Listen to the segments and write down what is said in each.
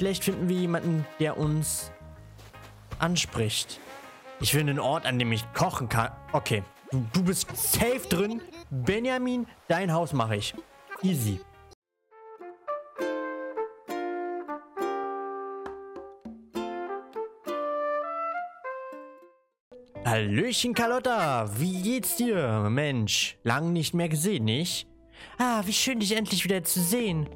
Vielleicht finden wir jemanden, der uns anspricht. Ich will einen Ort, an dem ich kochen kann. Okay, du bist safe drin. Benjamin, dein Haus mache ich. Easy. Hallöchen, Carlotta. Wie geht's dir? Mensch, lang nicht mehr gesehen, nicht? Ah, wie schön, dich endlich wieder zu sehen.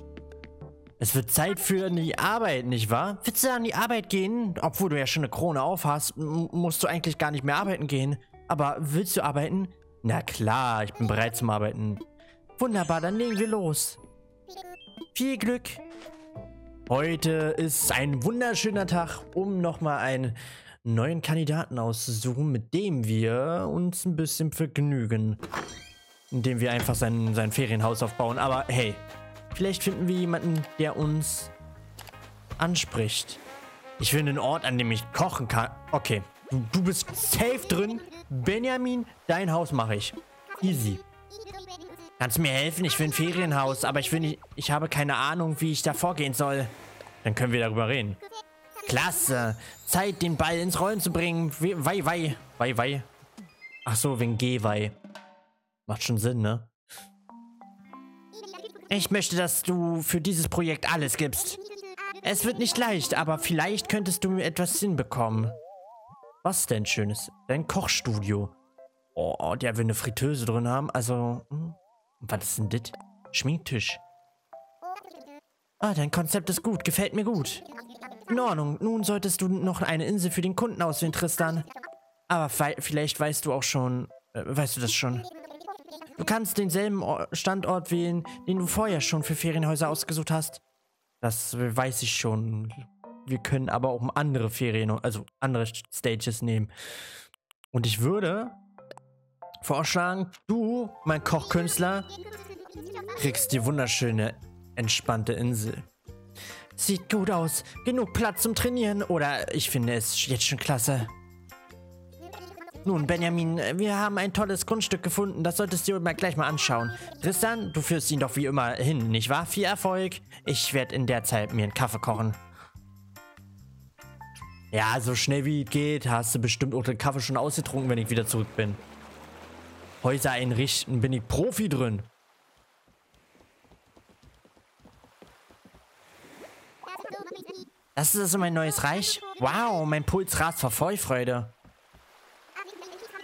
Es wird Zeit für die Arbeit, nicht wahr? Willst du an die Arbeit gehen? Obwohl du ja schon eine Krone auf hast, musst du eigentlich gar nicht mehr arbeiten gehen. Aber willst du arbeiten? Na klar, ich bin bereit zum Arbeiten. Wunderbar, dann legen wir los. Viel Glück. Heute ist ein wunderschöner Tag, um nochmal einen neuen Kandidaten auszusuchen, mit dem wir uns ein bisschen vergnügen. Indem wir einfach sein Ferienhaus aufbauen. Aber hey, vielleicht finden wir jemanden, der uns anspricht. Ich will einen Ort, an dem ich kochen kann. Okay, du bist safe drin. Benjamin, dein Haus mache ich. Easy. Kannst mir helfen? Ich will ein Ferienhaus, aber ich habe keine Ahnung, wie ich da vorgehen soll. Dann können wir darüber reden. Klasse. Zeit, den Ball ins Rollen zu bringen. Wei, wei. Wei, wei. Ach so, wegen Gehwei. Macht schon Sinn, ne? Ich möchte, dass du für dieses Projekt alles gibst. Es wird nicht leicht, aber vielleicht könntest du mir etwas hinbekommen. Was denn Schönes? Dein Kochstudio. Oh, der will eine Fritteuse drin haben. Also, was ist denn das? Schminktisch. Ah, dein Konzept ist gut. Gefällt mir gut. In Ordnung. Nun solltest du noch eine Insel für den Kunden auswählen, Tristan. Aber vielleicht weißt du das schon. Du kannst denselben Standort wählen, den du vorher schon für Ferienhäuser ausgesucht hast. Das weiß ich schon. Wir können aber auch andere andere Stages nehmen. Und ich würde vorschlagen, du, mein Kochkünstler, kriegst die wunderschöne, entspannte Insel. Sieht gut aus. Genug Platz zum Trainieren. Oder ich finde es jetzt schon klasse. Nun, Benjamin, wir haben ein tolles Grundstück gefunden. Das solltest du dir gleich mal anschauen. Tristan, du führst ihn doch wie immer hin, nicht wahr? Viel Erfolg. Ich werde in der Zeit mir einen Kaffee kochen. Ja, so schnell wie es geht, hast du bestimmt auch den Kaffee schon ausgetrunken, wenn ich wieder zurück bin. Häuser einrichten, bin ich Profi drin. Das ist also mein neues Reich? Wow, mein Puls rast vor Vollfreude.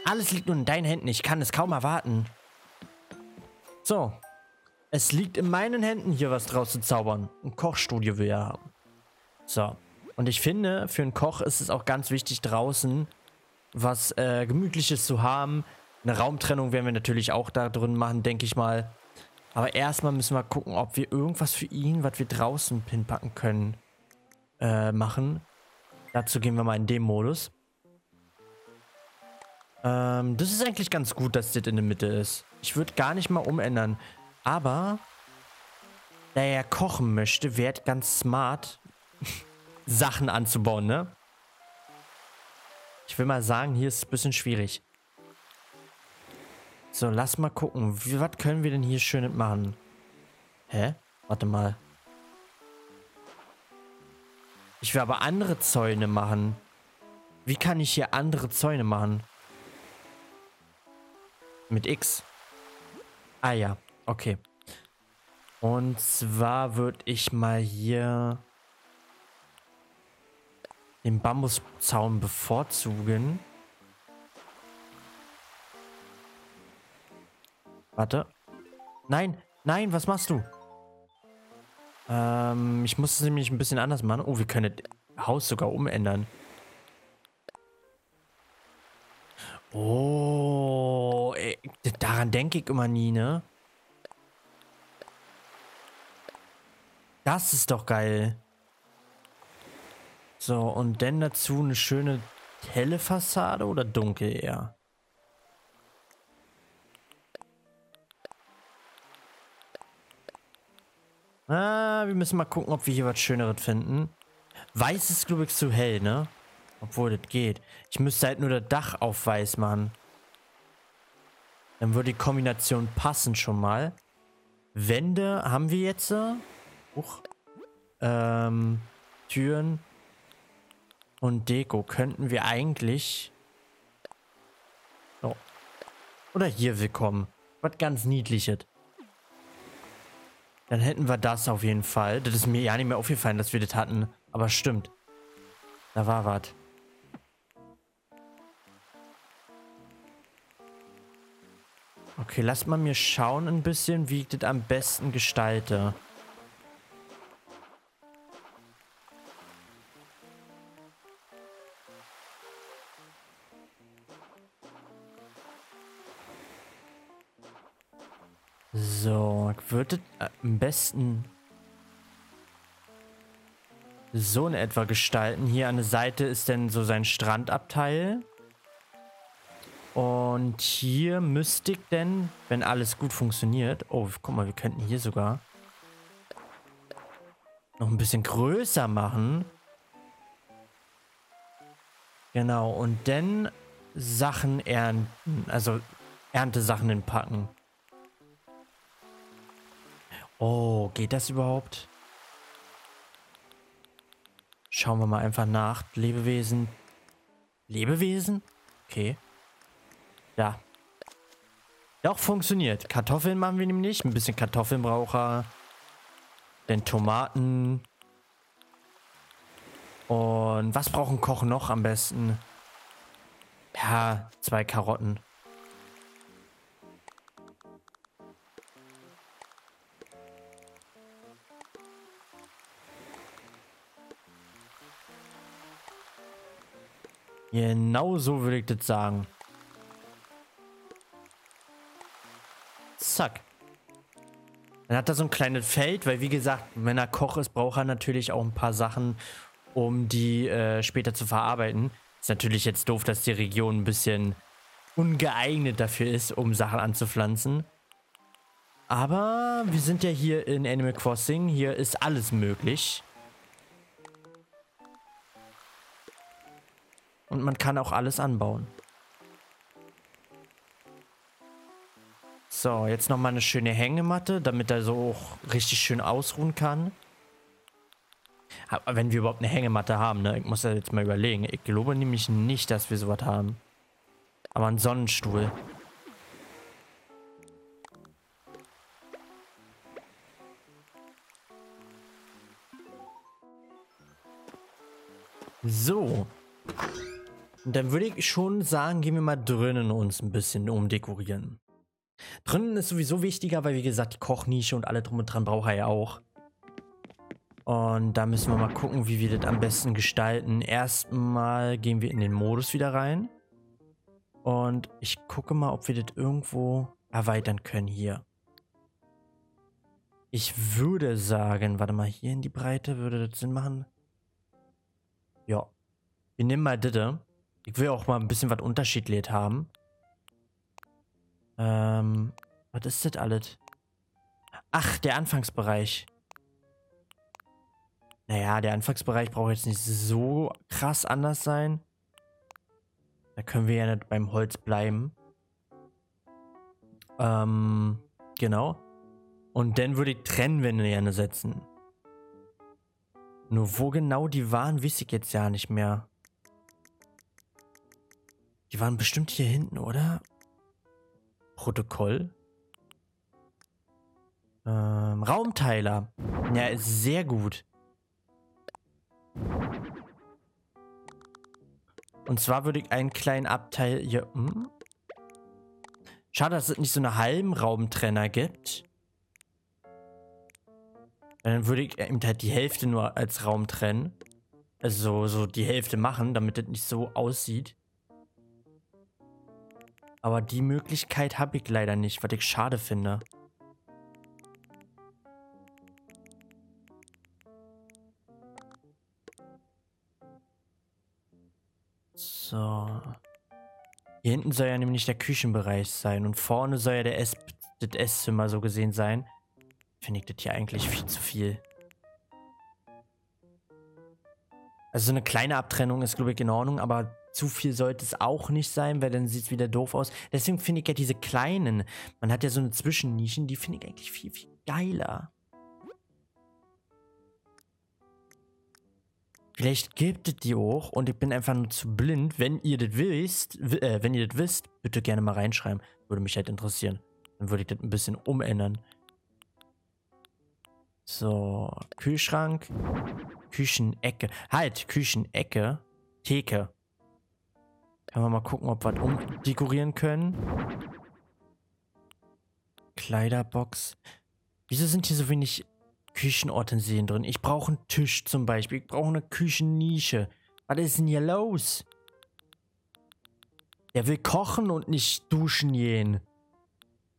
Alles liegt nun in deinen Händen. Ich kann es kaum erwarten. So. Es liegt in meinen Händen, hier was draus zu zaubern. Ein Kochstudio will ja haben. So. Und ich finde, für einen Koch ist es auch ganz wichtig, draußen was Gemütliches zu haben. Eine Raumtrennung werden wir natürlich auch da drin machen, denke ich mal. Aber erstmal müssen wir gucken, ob wir irgendwas für ihn, was wir draußen hinpacken können, machen. Dazu gehen wir mal in den Modus. Das ist eigentlich ganz gut, dass das in der Mitte ist. Ich würde gar nicht mal umändern. Aber, da er kochen möchte, wäre ganz smart, Sachen anzubauen, ne? Ich will mal sagen, hier ist es ein bisschen schwierig. So, lass mal gucken. Was können wir denn hier Schönes machen? Hä? Warte mal. Ich will aber andere Zäune machen. Wie kann ich hier andere Zäune machen? Mit X. Ah ja, okay. Und zwar würde ich mal hier den Bambuszaun bevorzugen. Warte. Nein, nein, was machst du? Ich muss es nämlich ein bisschen anders machen. Oh, wir können das Haus sogar umändern. Oh, ey, daran denke ich immer nie, ne? Das ist doch geil. So, und dann dazu eine schöne helle Fassade oder dunkel eher? Ah, wir müssen mal gucken, ob wir hier was Schöneres finden. Weiß ist, glaube ich, zu hell, ne? Obwohl, das geht. Ich müsste halt nur das Dach auf weiß machen. Dann würde die Kombination passen schon mal. Wände haben wir jetzt. Türen und Deko könnten wir eigentlich... Oh. Oder hier willkommen. Was ganz Niedliches. Dann hätten wir das auf jeden Fall. Das ist mir ja nicht mehr aufgefallen, dass wir das hatten. Aber stimmt. Da war was. Okay, lasst mal mir schauen ein bisschen, wie ich das am besten gestalte. So, ich würde am besten so in etwa gestalten. Hier an der Seite ist dann so sein Strandabteil. Und hier müsste ich denn, wenn alles gut funktioniert... Oh, guck mal, wir könnten hier sogar noch ein bisschen größer machen. Genau, und dann Sachen ernten, also Erntesachen hinpacken. Oh, geht das überhaupt? Schauen wir mal einfach nach. Lebewesen. Lebewesen? Okay. Ja. Doch, funktioniert. Kartoffeln machen wir nämlich. Ein bisschen Kartoffeln braucht er. Dann Tomaten. Und was braucht ein Koch noch am besten? Ja, 2 Karotten. Genau so würde ich das sagen. Zack. Dann hat er so ein kleines Feld, weil wie gesagt, wenn er Koch ist, braucht er natürlich auch ein paar Sachen, um die später zu verarbeiten. Ist natürlich jetzt doof, dass die Region ein bisschen ungeeignet dafür ist, um Sachen anzupflanzen. Aber wir sind ja hier in Animal Crossing. Hier ist alles möglich. Und man kann auch alles anbauen. So, jetzt nochmal eine schöne Hängematte, damit er so auch richtig schön ausruhen kann. Aber wenn wir überhaupt eine Hängematte haben, ne? Ich muss ja jetzt mal überlegen. Ich glaube nämlich nicht, dass wir sowas haben. Aber einen Sonnenstuhl. So. Und dann würde ich schon sagen, gehen wir mal drinnen uns ein bisschen umdekorieren. Drinnen ist sowieso wichtiger, weil wie gesagt, die Kochnische und alle drum und dran braucht er ja auch. Und da müssen wir mal gucken, wie wir das am besten gestalten. Erstmal gehen wir in den Modus wieder rein. Und ich gucke mal, ob wir das irgendwo erweitern können hier. Ich würde sagen, warte mal, hier in die Breite würde das Sinn machen. Ja. Wir nehmen mal das. Ich will auch mal ein bisschen was unterschiedlich haben. Was ist das alles? Ach, der Anfangsbereich. Naja, der Anfangsbereich braucht jetzt nicht so krass anders sein. Da können wir ja nicht beim Holz bleiben. Genau. Und dann würde ich Trennwände gerne setzen. Nur wo genau die waren, weiß ich jetzt ja nicht mehr. Die waren bestimmt hier hinten, oder? Protokoll. Raumteiler. Ja, ist sehr gut. Und zwar würde ich einen kleinen Abteil hier... Schade, dass es nicht so einen halben Raumtrenner gibt. Dann würde ich eben halt die Hälfte nur als Raum trennen. Also so die Hälfte machen, damit das nicht so aussieht. Aber die Möglichkeit habe ich leider nicht, was ich schade finde. So. Hier hinten soll ja nämlich der Küchenbereich sein. Und vorne soll ja das Esszimmer so gesehen sein. Finde ich das hier eigentlich viel zu viel. Also so eine kleine Abtrennung ist, glaube ich, in Ordnung, aber... Zu viel sollte es auch nicht sein, weil dann sieht es wieder doof aus. Deswegen finde ich ja diese kleinen, man hat ja so eine Zwischennischen, die finde ich eigentlich viel, viel geiler. Vielleicht gibt es die auch und ich bin einfach nur zu blind. Wenn ihr das wisst, bitte gerne mal reinschreiben. Würde mich halt interessieren. Dann würde ich das ein bisschen umändern. So, Kühlschrank, Küchenecke. Halt, Küchenecke, Theke. Können wir mal gucken, ob wir was umdekorieren können. Kleiderbox. Wieso sind hier so wenig Küchenutensilien drin? Ich brauche einen Tisch zum Beispiel. Ich brauche eine Küchennische. Was ist denn hier los? Der will kochen und nicht duschen gehen.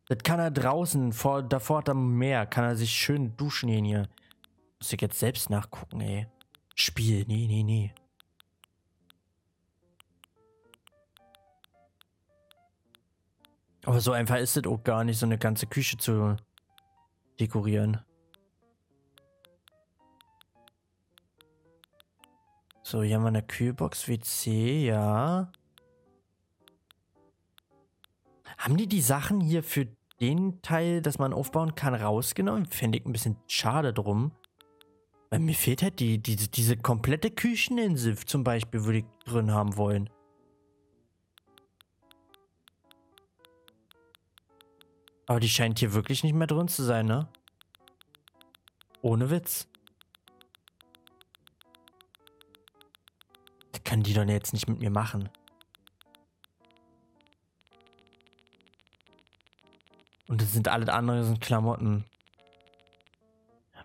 Das kann er draußen. Davor hat er mehr. Kann er sich schön duschen gehen hier. Muss ich jetzt selbst nachgucken, ey. Spiel. Nee. Aber so einfach ist es auch gar nicht, so eine ganze Küche zu dekorieren. So, hier haben wir eine Kühlbox, WC, ja. Haben die Sachen hier für den Teil, dass man aufbauen kann, rausgenommen? Fände ich ein bisschen schade drum. Weil mir fehlt halt diese komplette Kücheninsel zum Beispiel, würde ich drin haben wollen. Aber die scheint hier wirklich nicht mehr drin zu sein, ne? Ohne Witz. Das kann die doch jetzt nicht mit mir machen. Und das sind alles andere, sind Klamotten.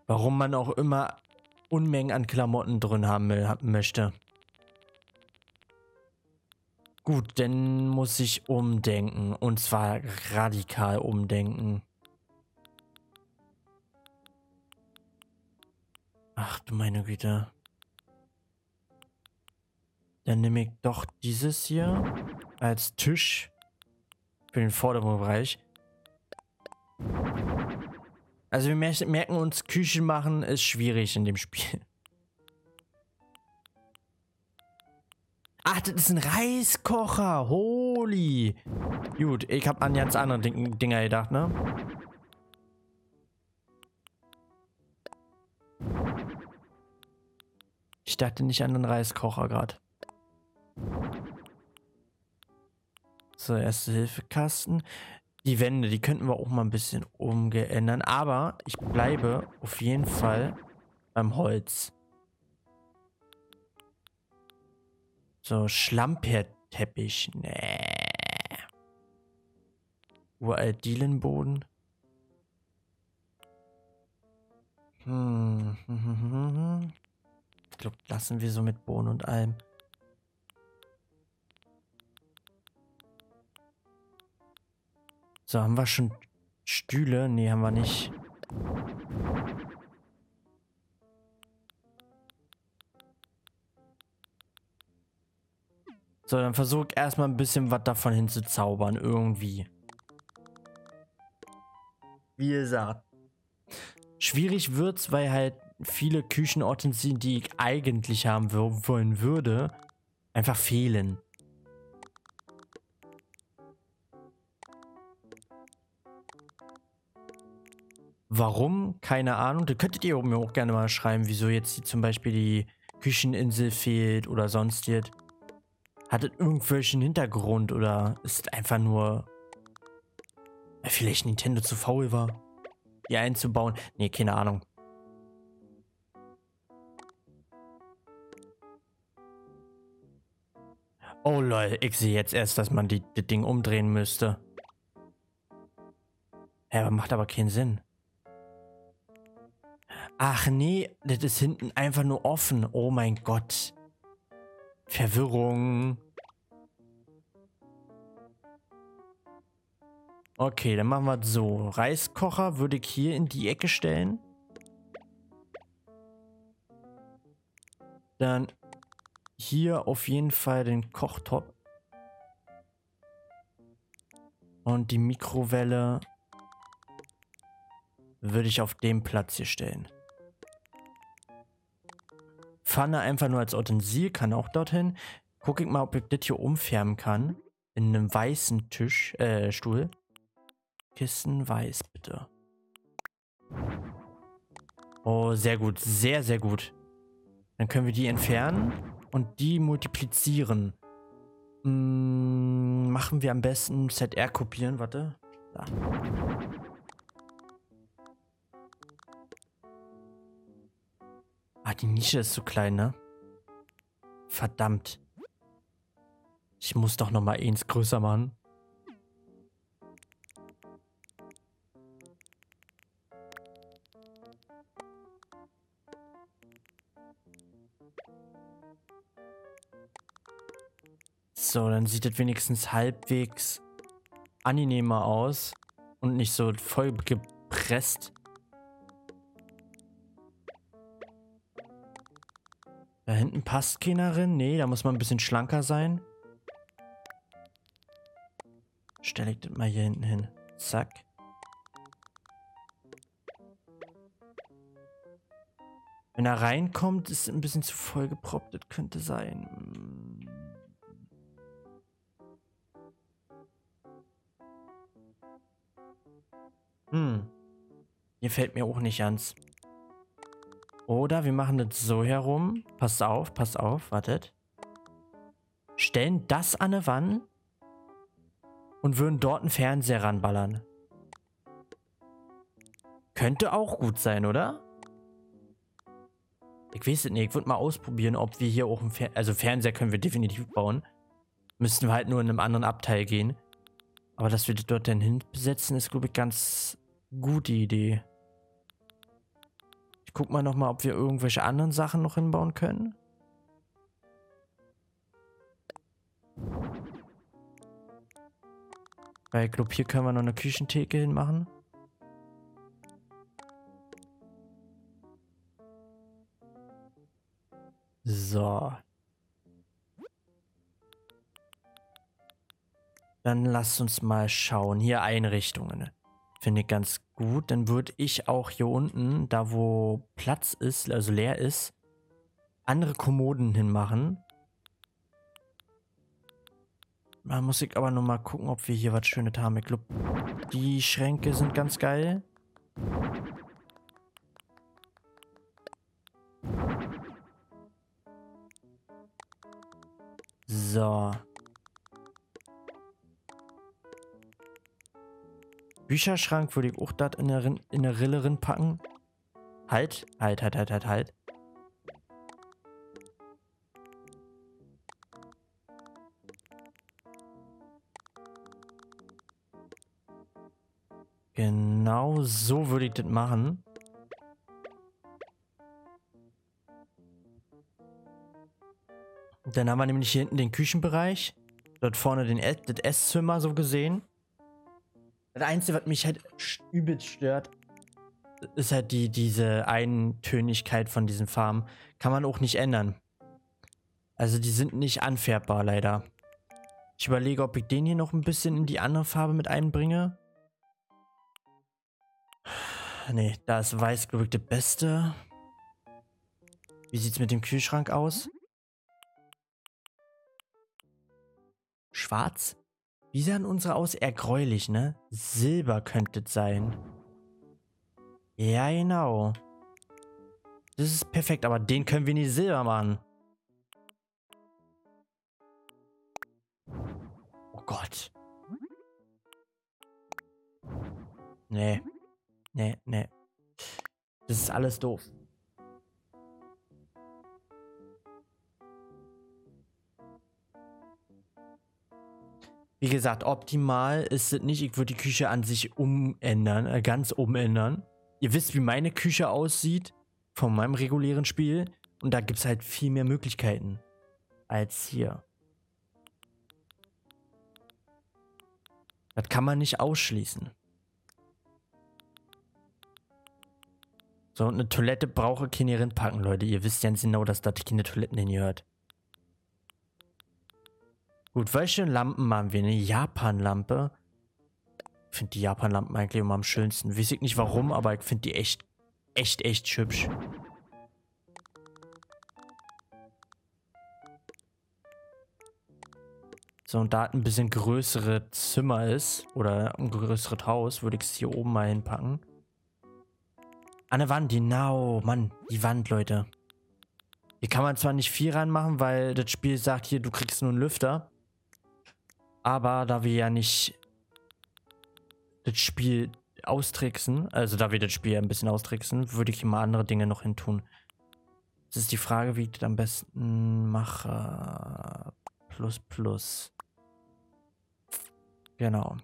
Warum man auch immer Unmengen an Klamotten drin haben möchte. Gut, dann muss ich umdenken. Und zwar radikal umdenken. Ach du meine Güte. Dann nehme ich doch dieses hier als Tisch für den vorderen Bereich. Also wir merken uns, Küche machen ist schwierig in dem Spiel. Ach, das ist ein Reiskocher. Holy. Gut, ich habe an ganz andere Dinger gedacht, ne? Ich dachte nicht an den Reiskocher gerade. So, Erste-Hilfe-Kasten. Die Wände, die könnten wir auch mal ein bisschen umgeändern. Aber ich bleibe auf jeden Fall beim Holz. So, Schlamperteppich. Nee. Uralt Dielenboden. Ich glaube, lassen wir so mit Boden und allem. So, haben wir schon Stühle? Nee, haben wir nicht. So, dann versuche ich erstmal ein bisschen was davon hinzuzaubern, irgendwie. Wie gesagt. Schwierig wird's, weil halt viele Küchenutensilien, die ich eigentlich haben wollen würde, einfach fehlen. Warum? Keine Ahnung. Da könntet ihr mir auch gerne mal schreiben, wieso jetzt zum Beispiel die Kücheninsel fehlt oder sonst jetzt. Hat das irgendwelchen Hintergrund oder ist einfach nur, weil vielleicht Nintendo zu faul war, die einzubauen? Nee, keine Ahnung. Oh lol, ich sehe jetzt erst, dass man das Ding umdrehen müsste. Ja, macht aber keinen Sinn. Ach nee, das ist hinten einfach nur offen. Oh mein Gott. Verwirrung. Okay, dann machen wir es so. Reiskocher würde ich hier in die Ecke stellen. Dann hier auf jeden Fall den Kochtopf. Und die Mikrowelle würde ich auf dem Platz hier stellen. Pfanne einfach nur als Utensil, kann auch dorthin. Guck ich mal, ob ich das hier umfärben kann. In einem weißen Tisch, Stuhl. Kissen weiß, bitte. Oh, sehr gut. Sehr, sehr gut. Dann können wir die entfernen und die multiplizieren. Machen wir am besten ZR kopieren. Warte. Da. Ah, die Nische ist zu klein, ne? Verdammt. Ich muss doch noch mal eins größer machen. So, dann sieht das wenigstens halbwegs angenehmer aus und nicht so voll gepresst. Da hinten passt keiner rein. Nee, da muss man ein bisschen schlanker sein. Stelle ich das mal hier hinten hin. Zack. Wenn er reinkommt, ist es ein bisschen zu voll geproppt. Das könnte sein. Hier fällt mir auch nicht ans. Oder wir machen das so herum. Passt auf, wartet. Stellen das an eine Wand und würden dort einen Fernseher ranballern. Könnte auch gut sein, oder? Ich weiß es nicht. Ich würde mal ausprobieren, ob wir hier auch einen Fernseher... Also Fernseher können wir definitiv bauen. Müssten wir halt nur in einem anderen Abteil gehen. Aber dass wir das dort dann hinbesetzen, ist, glaube ich, ganz gute Idee. Ich guck mal nochmal, ob wir irgendwelche anderen Sachen noch hinbauen können. Weil ich glaube, hier können wir noch eine Küchentheke hinmachen. So. Dann lasst uns mal schauen. Hier Einrichtungen. Finde ich ganz gut. Dann würde ich auch hier unten, da wo Platz ist, also leer ist, andere Kommoden hinmachen. Da muss ich aber nochmal gucken, ob wir hier was Schönes haben. Ich glaube, die Schränke sind ganz geil. So. Bücherschrank würde ich auch dort in der Rille rin packen. Halt. Genau so würde ich das machen. Und dann haben wir nämlich hier hinten den Küchenbereich. Dort vorne das Esszimmer so gesehen. Das Einzige, was mich halt übelst stört, ist halt diese Eintönigkeit von diesen Farben. Kann man auch nicht ändern. Also die sind nicht anfärbbar, leider. Ich überlege, ob ich den hier noch ein bisschen in die andere Farbe mit einbringe. Nee, da ist weiß, glaube ich, das Beste. Wie sieht es mit dem Kühlschrank aus? Schwarz? Wie sahen unsere aus? Eher gräulich, ne? Silber könnte es sein. Ja, genau. Das ist perfekt, aber den können wir nicht silber machen. Oh Gott. Nee. Das ist alles doof. Wie gesagt, optimal ist es nicht. Ich würde die Küche an sich umändern, ganz umändern. Ihr wisst, wie meine Küche aussieht von meinem regulären Spiel. Und da gibt es halt viel mehr Möglichkeiten als hier. Das kann man nicht ausschließen. So, und eine Toilette brauche ich keine reinpacken, Leute. Ihr wisst ganz genau, dass da keine Toiletten hingehört. Gut, welche Lampen haben wir? Eine Japan-Lampe. Ich finde die Japan-Lampen eigentlich immer am schönsten. Weiß ich nicht warum, aber ich finde die echt hübsch. So, und da es ein bisschen größere Zimmer ist, oder ein größeres Haus, würde ich es hier oben mal hinpacken. An der Wand, genau. Mann, die Wand, Leute. Hier kann man zwar nicht viel reinmachen, weil das Spiel sagt, hier, du kriegst nur einen Lüfter. Aber da wir ja nicht das Spiel austricksen, also da wir das Spiel ja ein bisschen austricksen, würde ich immer andere Dinge noch hin tun. Das ist die Frage, wie ich das am besten mache. ++. Genau.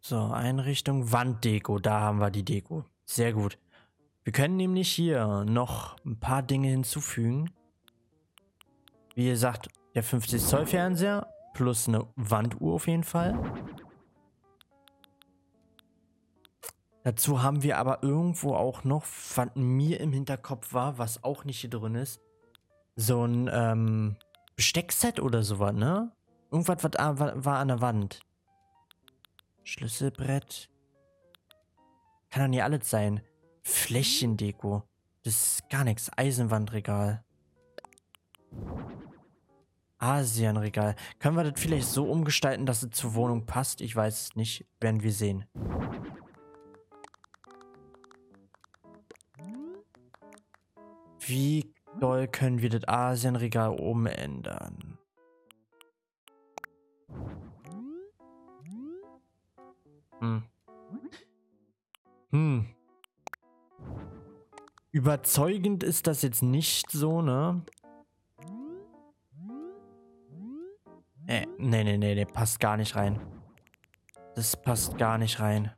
So, Einrichtung, Wanddeko, da haben wir die Deko. Sehr gut. Wir können nämlich hier noch ein paar Dinge hinzufügen. Wie gesagt, der 50 Zoll Fernseher plus eine Wanduhr auf jeden Fall. Dazu haben wir aber irgendwo auch noch, was mir im Hinterkopf war, was auch nicht hier drin ist, so ein Besteckset oder sowas, ne? Irgendwas war an der Wand. Schlüsselbrett. Kann doch nicht alles sein. Flächendeko. Das ist gar nichts. Eisenwandregal. Asienregal. Können wir das vielleicht so umgestalten, dass es zur Wohnung passt? Ich weiß es nicht. Werden wir sehen. Wie doll können wir das Asienregal umändern? Überzeugend ist das jetzt nicht so, ne? Nee, passt gar nicht rein. Das passt gar nicht rein.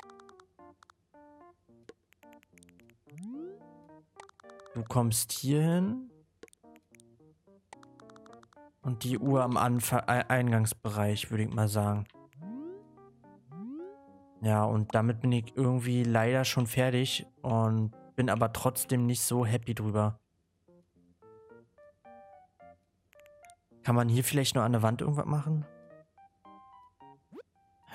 Du kommst hier hin. Und die Uhr am Eingangsbereich, würde ich mal sagen. Ja, und damit bin ich irgendwie leider schon fertig und bin aber trotzdem nicht so happy drüber. Kann man hier vielleicht nur an der Wand irgendwas machen?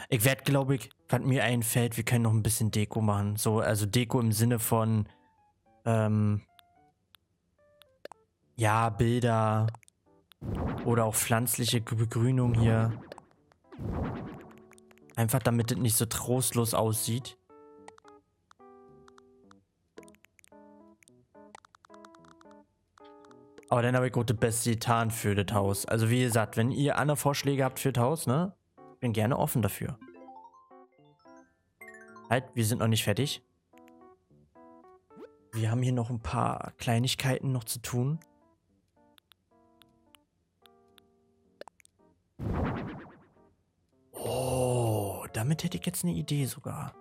Ich werde, glaube ich, was mir einfällt, wir können noch ein bisschen Deko machen. So, also Deko im Sinne von ja, Bilder oder auch pflanzliche Begrünung hier. Einfach damit es nicht so trostlos aussieht. Aber dann habe ich auch das beste getan für das Haus. Also wie gesagt, wenn ihr andere Vorschläge habt für das Haus, ne? Ich bin gerne offen dafür. Halt, wir sind noch nicht fertig. Wir haben hier noch ein paar Kleinigkeiten noch zu tun. Oh, damit hätte ich jetzt eine Idee sogar.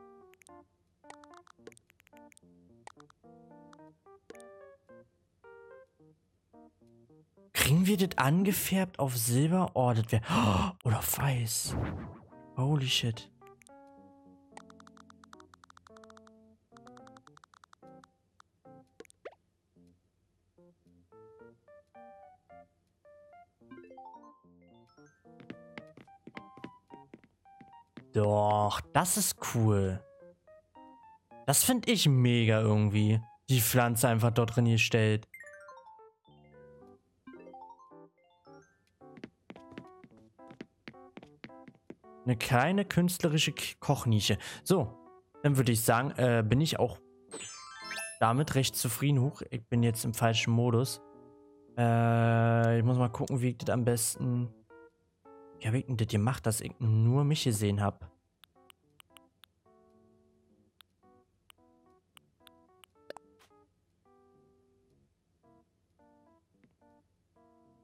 Kriegen wir das angefärbt auf Silber? Oh, das wäre... Oder auf Weiß. Holy shit. Doch, das ist cool. Das finde ich mega irgendwie. Die Pflanze einfach dort drin gestellt. Eine kleine künstlerische Kochnische. So, dann würde ich sagen, bin ich auch damit recht zufrieden. Huch, ich bin jetzt im falschen Modus. Ich muss mal gucken, wie ich das am besten... Wie habe ich denn das gemacht, dass ich nur mich gesehen habe?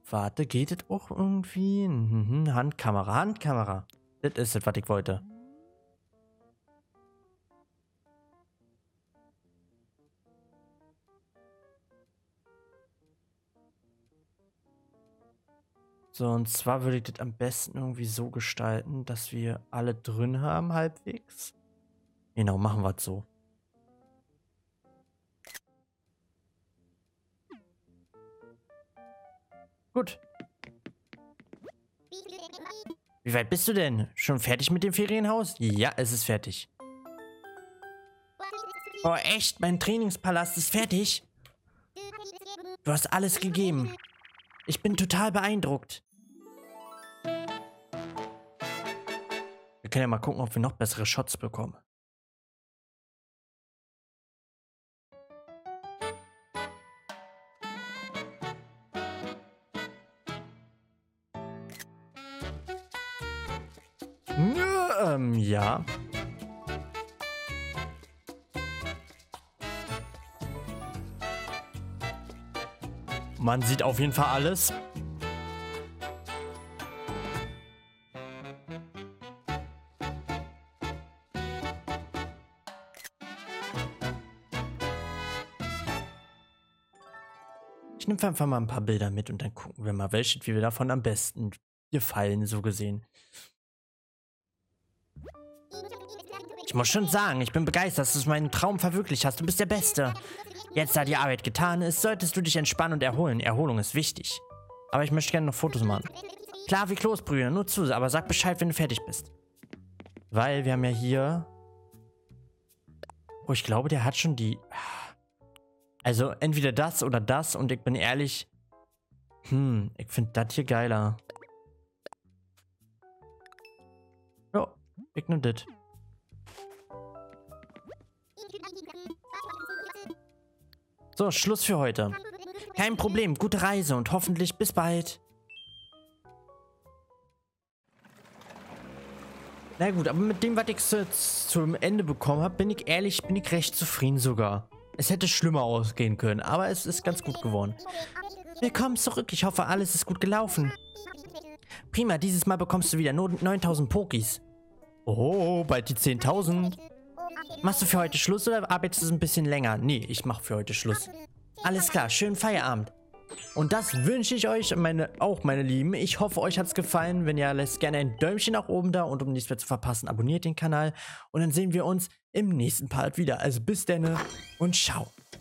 Warte, geht das auch irgendwie? Handkamera, Handkamera. Das ist es, was ich wollte. So, und zwar würde ich das am besten irgendwie so gestalten, dass wir alle drin haben, halbwegs. Genau, machen wir es so. Gut. Wie weit bist du denn? Schon fertig mit dem Ferienhaus? Ja, es ist fertig. Oh, echt? Mein Trainingspalast ist fertig? Du hast alles gegeben. Ich bin total beeindruckt. Wir können ja mal gucken, ob wir noch bessere Shots bekommen. Ja. Man sieht auf jeden Fall alles. Ich nehme einfach mal ein paar Bilder mit und dann gucken wir mal, welche wir davon am besten gefallen, so gesehen. Ich muss schon sagen, ich bin begeistert, dass du meinen Traum verwirklicht hast. Du bist der Beste. Jetzt, da die Arbeit getan ist, solltest du dich entspannen und erholen. Erholung ist wichtig. Aber ich möchte gerne noch Fotos machen. Klar, wie Kloßbrühe, nur zu, aber sag Bescheid, wenn du fertig bist. Weil wir haben ja hier... Oh, ich glaube, der hat schon die... Also entweder das oder das und ich bin ehrlich... ich finde das hier geiler. Jo, ich nehme das. So, Schluss für heute. Kein Problem, gute Reise und hoffentlich bis bald. Na gut, aber mit dem, was ich jetzt zum Ende bekommen habe, bin ich ehrlich, bin ich recht zufrieden sogar. Es hätte schlimmer ausgehen können, aber es ist ganz gut geworden. Willkommen zurück, ich hoffe, alles ist gut gelaufen. Prima, dieses Mal bekommst du wieder 9000 Pokis. Oh, bald die 10.000. Machst du für heute Schluss oder arbeitest du ein bisschen länger? Nee, ich mache für heute Schluss. Alles klar, schönen Feierabend. Und das wünsche ich euch, meine Lieben. Ich hoffe, euch hat es gefallen. Wenn ja, lasst gerne ein Däumchen nach oben da. Und um nichts mehr zu verpassen, abonniert den Kanal. Und dann sehen wir uns im nächsten Part wieder. Also bis denne und ciao.